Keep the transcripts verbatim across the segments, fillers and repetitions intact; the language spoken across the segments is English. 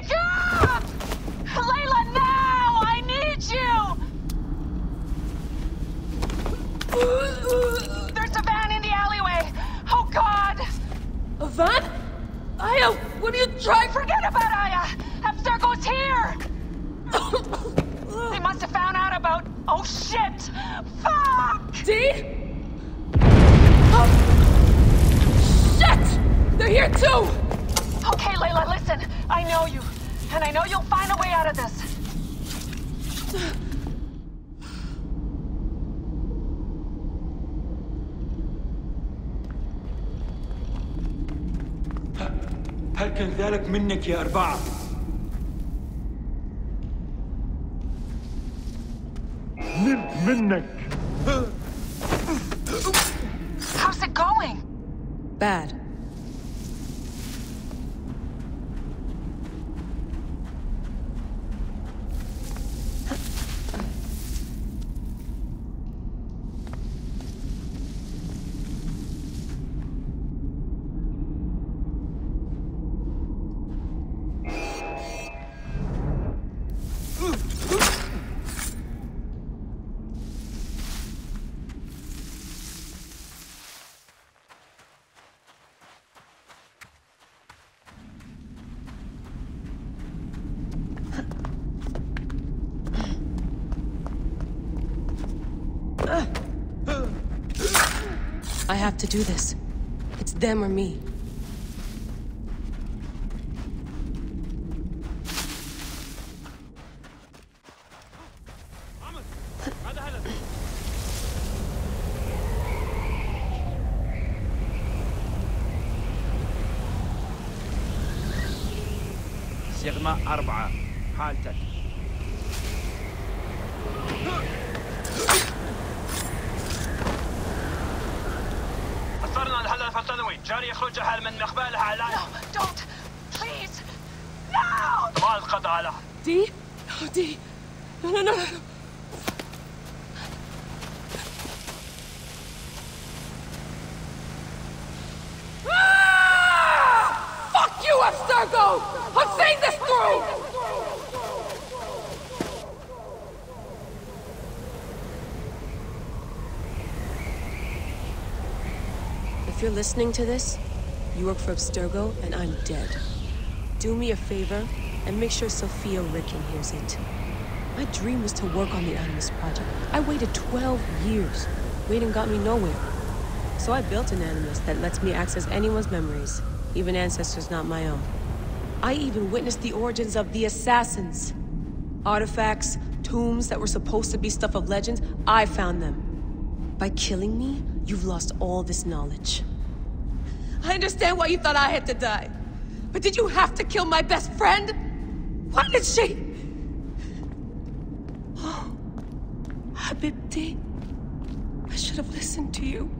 my God! Layla, now! I need you! There's a van in the alleyway! Oh, God! A van? Aya, what are you trying? Forget about Aya! Abstergo's here! They must have found out about... Oh, shit! Fuck! D? Oh. Shit! They're here, too! Okay, Layla, listen. I know you. And I know you'll find a way out of this. هل كان ذلك منك يا أربعة؟ نمت منك. How's it going? Bad. I have to do this. It's them or me. سيغما أربعة حالتك. جاري يخرج حالا من مقبالها على No, don't! Please! No! ما القضى على دي؟ No, دي! No, no, no, no! Ah! Fuck you, Abstergo! I'm seeing this through! If you're listening to this, you work for Abstergo and I'm dead. Do me a favor and make sure Sophia Ricken hears it. My dream was to work on the Animus project. I waited twelve years. Waiting got me nowhere. So I built an Animus that lets me access anyone's memories, even ancestors not my own. I even witnessed the origins of the assassins. Artifacts, tombs that were supposed to be stuff of legends, I found them. By killing me, you've lost all this knowledge. I understand why you thought I had to die. But did you have to kill my best friend? Why did she? Oh, Habibti, I should have listened to you.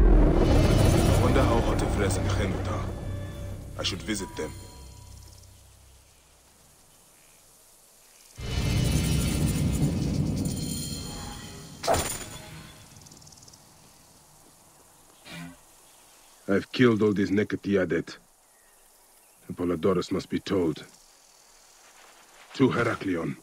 I wonder how Otis and Khenut are. I should visit them. I've killed all these Necatiadet. Apollodorus must be told. To Heraklion.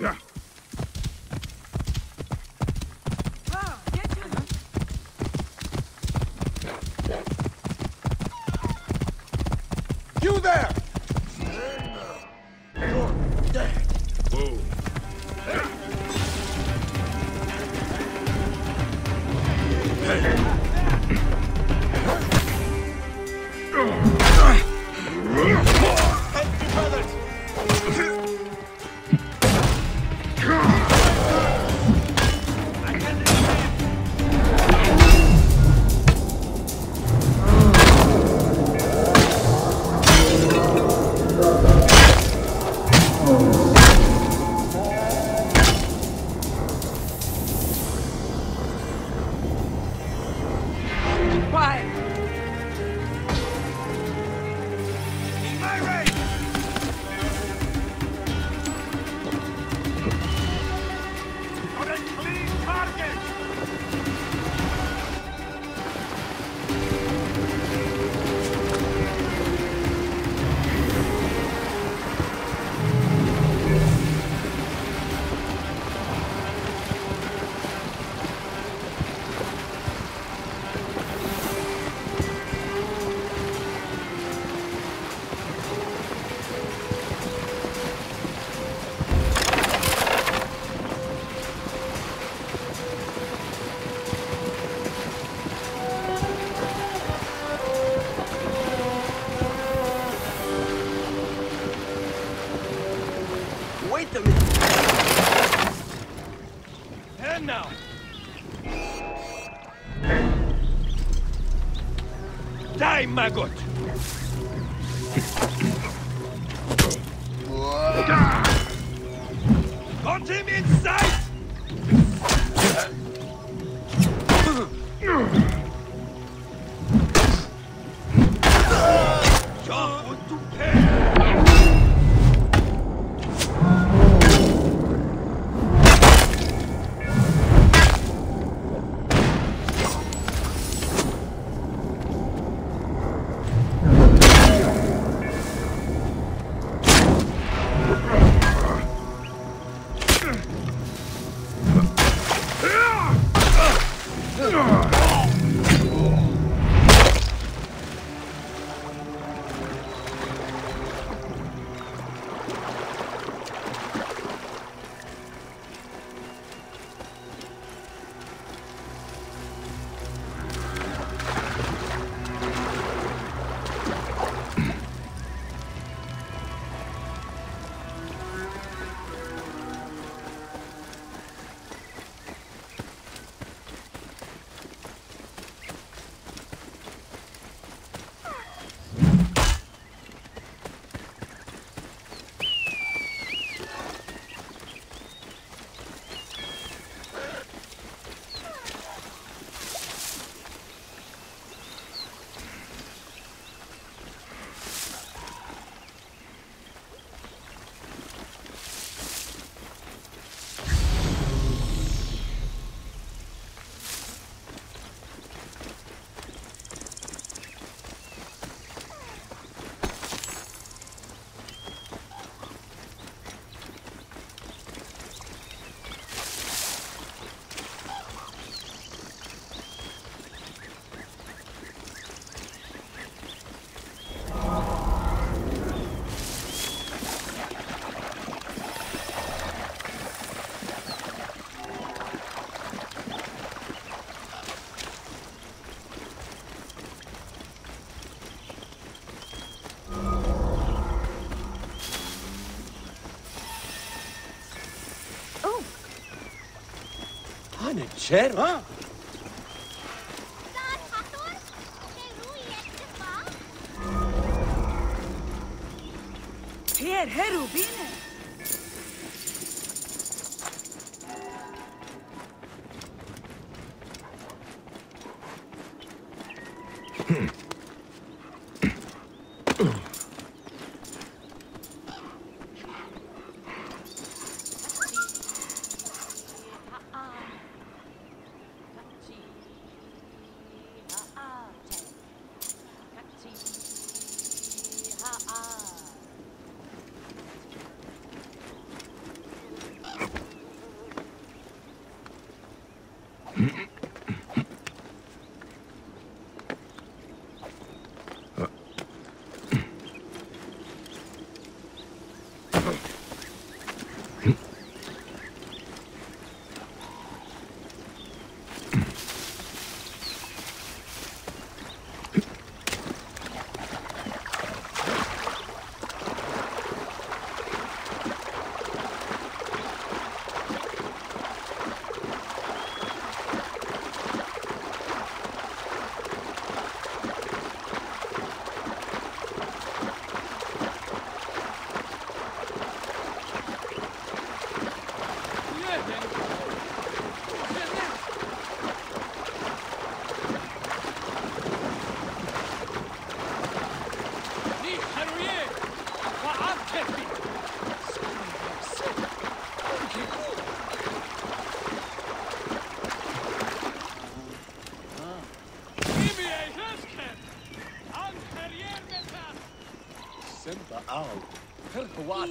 Yeah. You there! Maggot! Got him inside! John, to Chair, huh? Here, here, Rubin.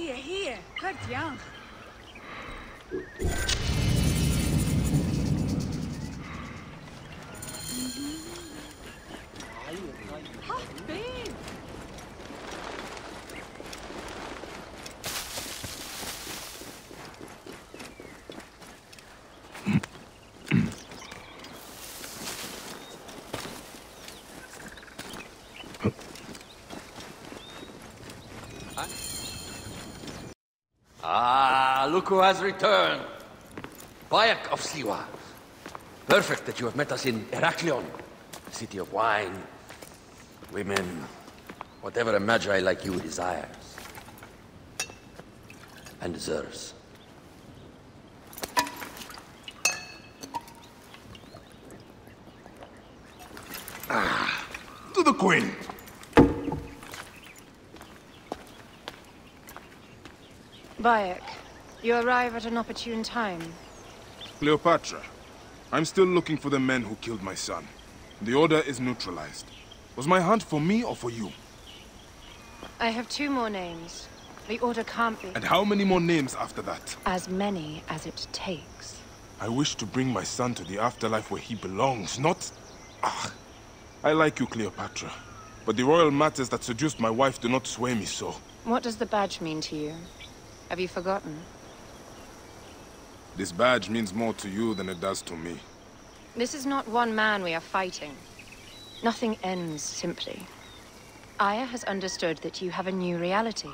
Here, here, cut young. Hot bean. Ah, look who has returned. Bayek of Siwa. Perfect that you have met us in Heraklion, the city of wine, women, whatever a Medjay like you desires and deserves. Ah, to the Queen. Bayek, you arrive at an opportune time. Cleopatra, I'm still looking for the men who killed my son. The order is neutralized. Was my hunt for me or for you? I have two more names. The order can't be... And how many more names after that? As many as it takes. I wish to bring my son to the afterlife where he belongs, not... Ah. I like you, Cleopatra. But the royal matters that seduced my wife do not sway me so. What does the badge mean to you? Have you forgotten? This badge means more to you than it does to me. This is not one man we are fighting. Nothing ends simply. Aya has understood that you have a new reality.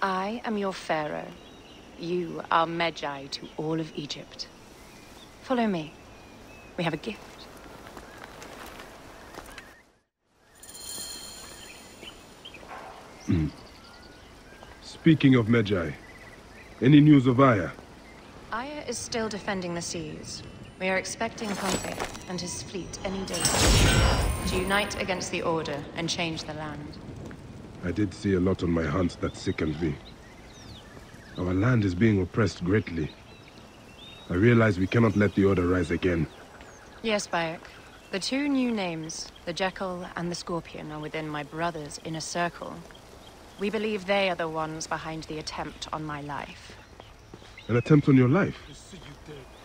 I am your pharaoh. You are Medjay to all of Egypt. Follow me. We have a gift. Mm. Speaking of Medjay, any news of Aya? Aya is still defending the seas. We are expecting Pompey and his fleet any day to unite against the Order and change the land. I did see a lot on my hunts that sickened me. Our land is being oppressed greatly. I realize we cannot let the Order rise again. Yes, Bayek. The two new names, the Jackal and the Scorpion, are within my brother's inner circle. We believe they are the ones behind the attempt on my life. An attempt on your life?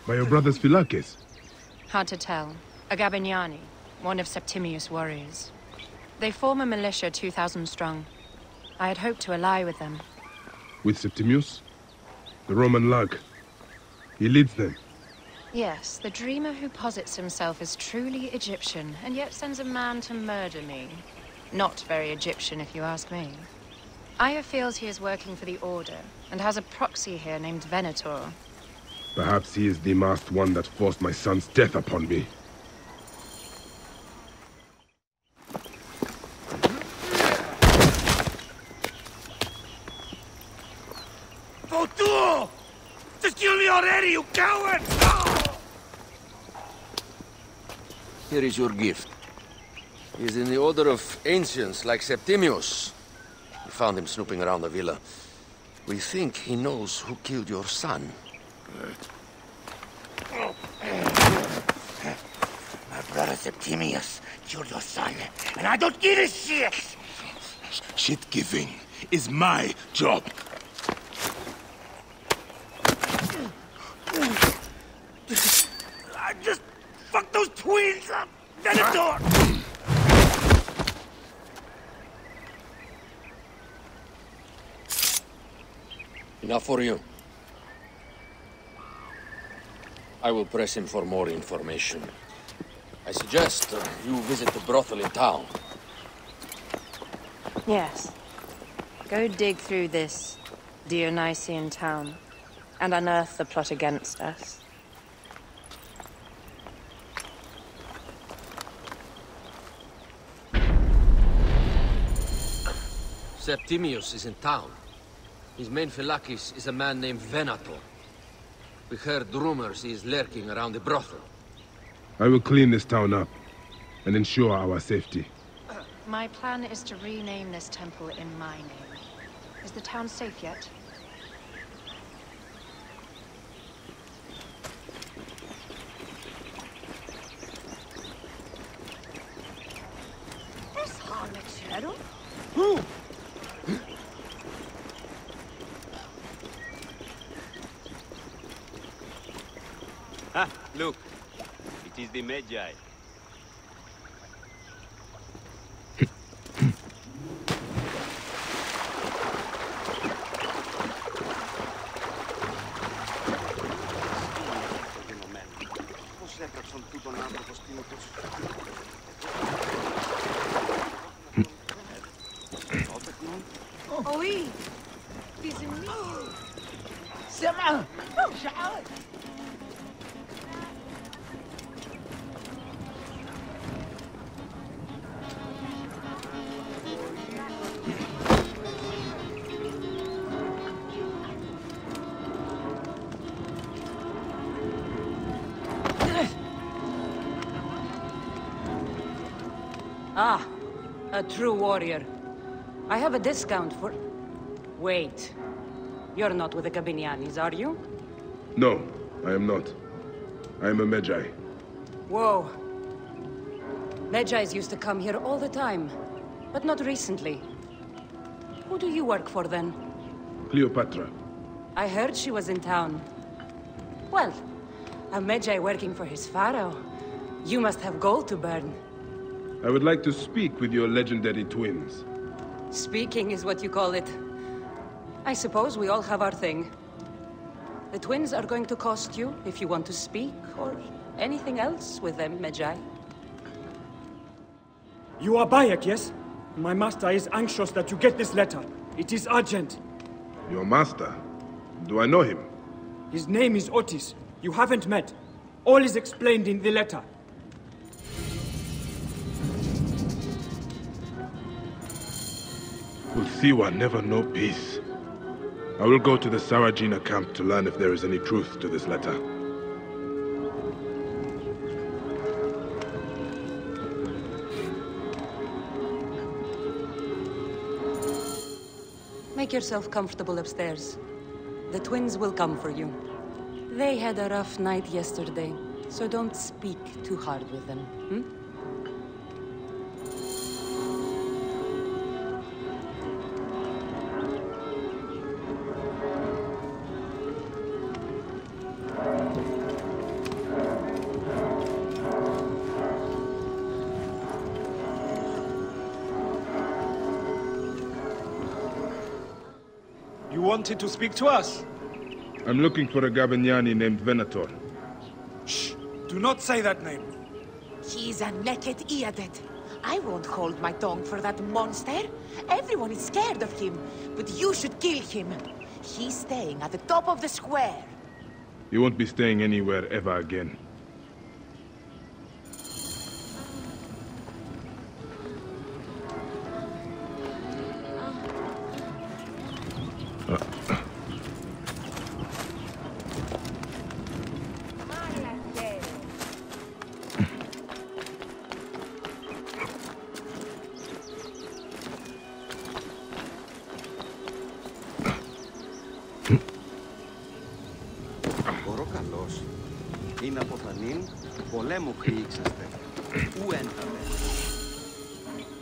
By your brother's Philarchus? Hard to tell. A Gabiniani, one of Septimius' warriors. They form a militia two thousand strong. I had hoped to ally with them. With Septimius? The Roman Lark. He leads them. Yes, the dreamer who posits himself as truly Egyptian and yet sends a man to murder me. Not very Egyptian, if you ask me. Aya feels he is working for the Order and has a proxy here named Venator. Perhaps he is the masked one that forced my son's death upon me. Vautour! Just kill me already, you coward! Oh! Here is your gift. He is in the Order of Ancients, like Septimius. We found him snooping around the villa. We think he knows who killed your son. My brother Septimius killed your son, and I don't give a shit! Shit-giving is my job. I just fucked those twins up! Venator! Huh? Enough for you. I will press him for more information. I suggest uh, you visit the brothel in town. Yes. Go dig through this Dionysian town and unearth the plot against us. Septimius is in town. His main Philarchus is a man named Venator. We heard rumors he is lurking around the brothel. I will clean this town up and ensure our safety. My plan is to rename this temple in my name. Is the town safe yet? This harlot shadow? Who? Ha! Look! It is the Medjay. Ah, a true warrior. I have a discount for... Wait. You're not with the Gabinianis, are you? No, I am not. I am a Medjay. Whoa. Medjays used to come here all the time, but not recently. Who do you work for, then? Cleopatra. I heard she was in town. Well, a Medjay working for his pharaoh. You must have gold to burn. I would like to speak with your legendary twins. Speaking is what you call it. I suppose we all have our thing. The twins are going to cost you if you want to speak or anything else with them, Medjay. You are Bayek, yes? My master is anxious that you get this letter. It is urgent. Your master? Do I know him? His name is Otis. You haven't met. All is explained in the letter. Will Siwa never know peace? I will go to the Sarajina camp to learn if there is any truth to this letter. Make yourself comfortable upstairs. The twins will come for you. They had a rough night yesterday, so don't speak too hard with them, hmm? To speak to us. I'm looking for a Gabiniani named Venator. Shh! Do not say that name. He is a Necatiadet. I won't hold my tongue for that monster. Everyone is scared of him, but you should kill him. He's staying at the top of the square. You won't be staying anywhere ever again.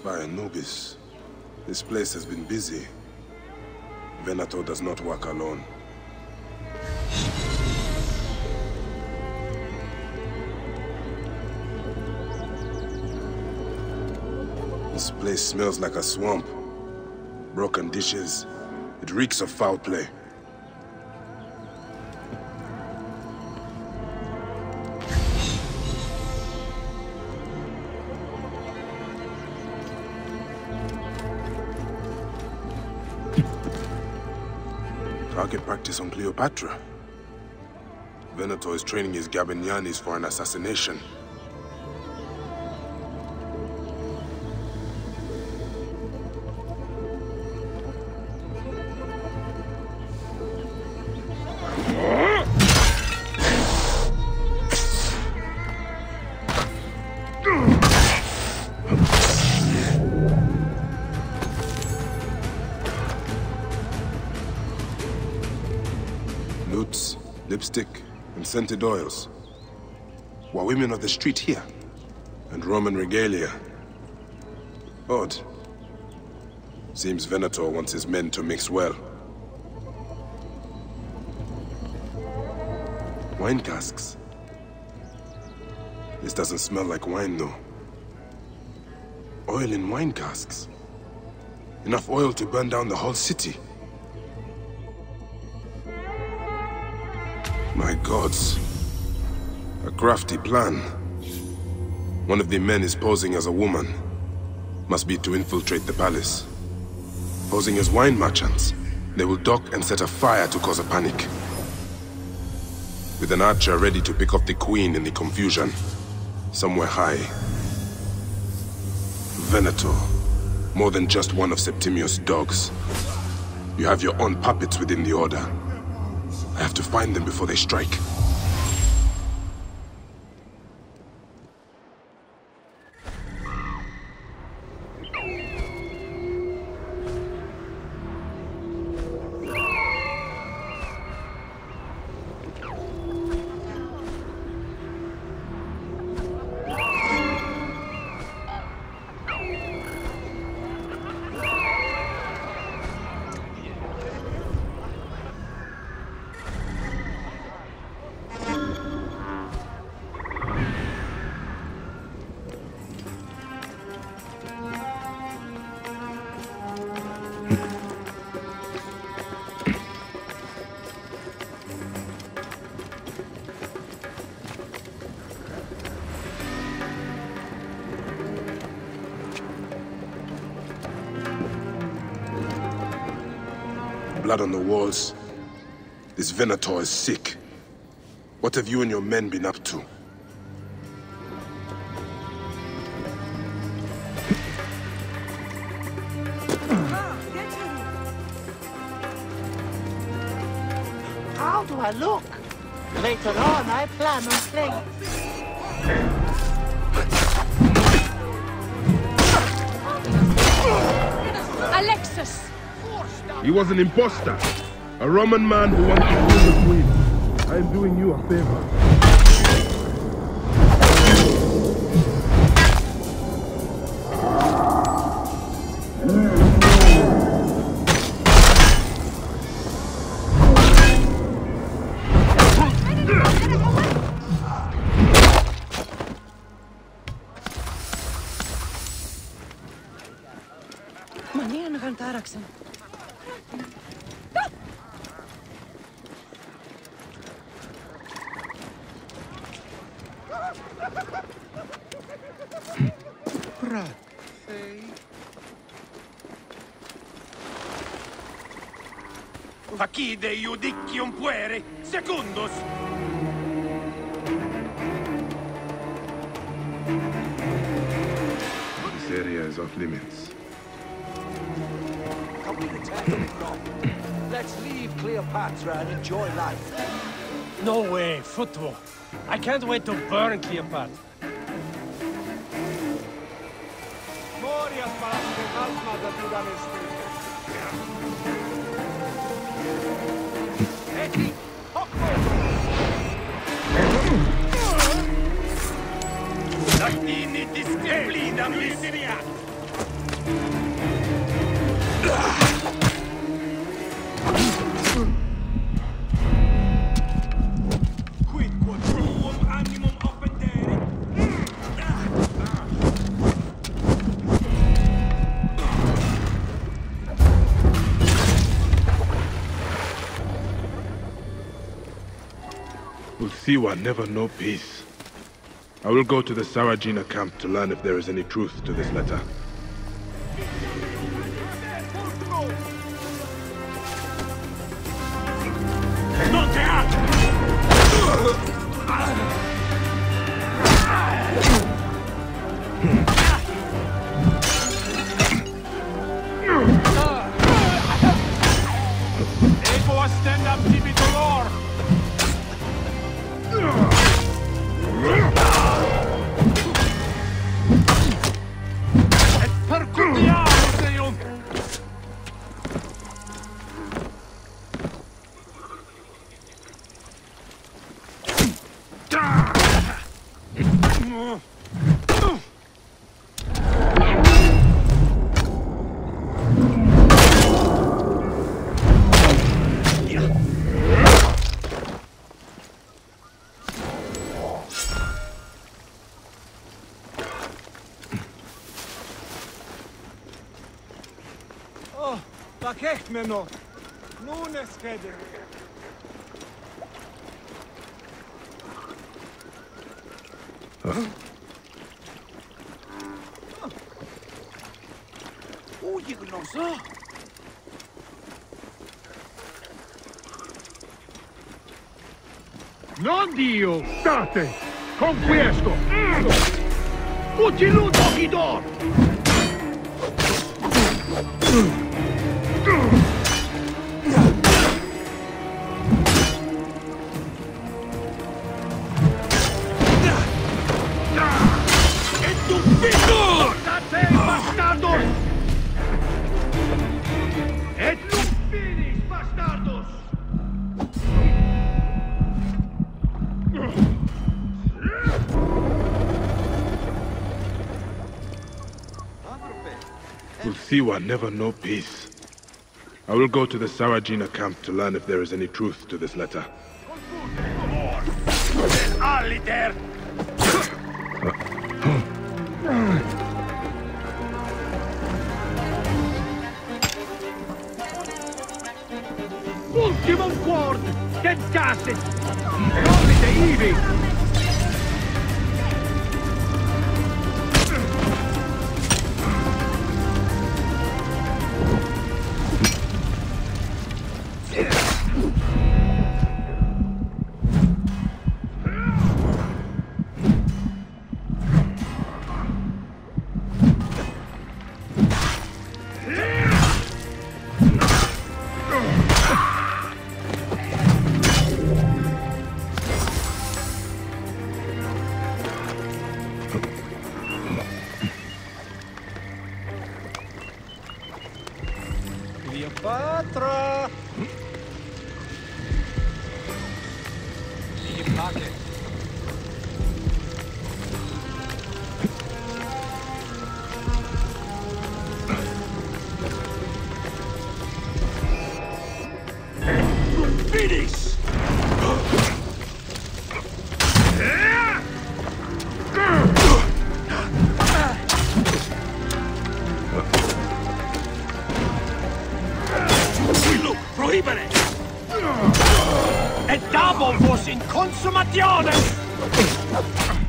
By Anubis, this place has been busy. Venator does not work alone. This place smells like a swamp. Broken dishes. It reeks of foul play. Target practice on Cleopatra. Venator is training his Gabinianis for an assassination. Lipstick and scented oils. Were women of the street here? And Roman regalia. Odd. Seems Venator wants his men to mix well. Wine casks. This doesn't smell like wine, though. Oil in wine casks. Enough oil to burn down the whole city. My gods. A crafty plan. One of the men is posing as a woman. Must be to infiltrate the palace. Posing as wine merchants, they will dock and set a fire to cause a panic. With an archer ready to pick off the queen in the confusion, somewhere high. Venator, more than just one of Septimius' dogs. You have your own puppets within the order. I have to find them before they strike. Blood on the walls. This Venator is sick. What have you and your men been up to? How do I look? Later on, I plan on playing. He was an imposter, a Roman man who wanted to kill the queen. I am doing you a favor. Facide iudicium puere, secundus! This area is off limits. Can we return from? Let's leave Cleopatra and enjoy life. No way, football. I can't wait to burn Cleopatra. Moria Latini disciplina miseria! Quid quod tuum animum offendere? Will Siwa never know peace? I will go to the Sarajina camp to learn if there is any truth to this letter. Vergeht mir noch. Nun ist fertig. Huh? Oh, you know so. Non Dio! State! Conquiesco! Ucciduto Ghidor! E tu Ghidor! State, bastardos! E tu finis, bastardos! Will Siwa never know peace? I will go to the Sarajina camp to learn if there is any truth to this letter. Ultimo word! Tentate! Romite ivi! Cleopatra! Leave pocket. Finish! E double was in consummatione!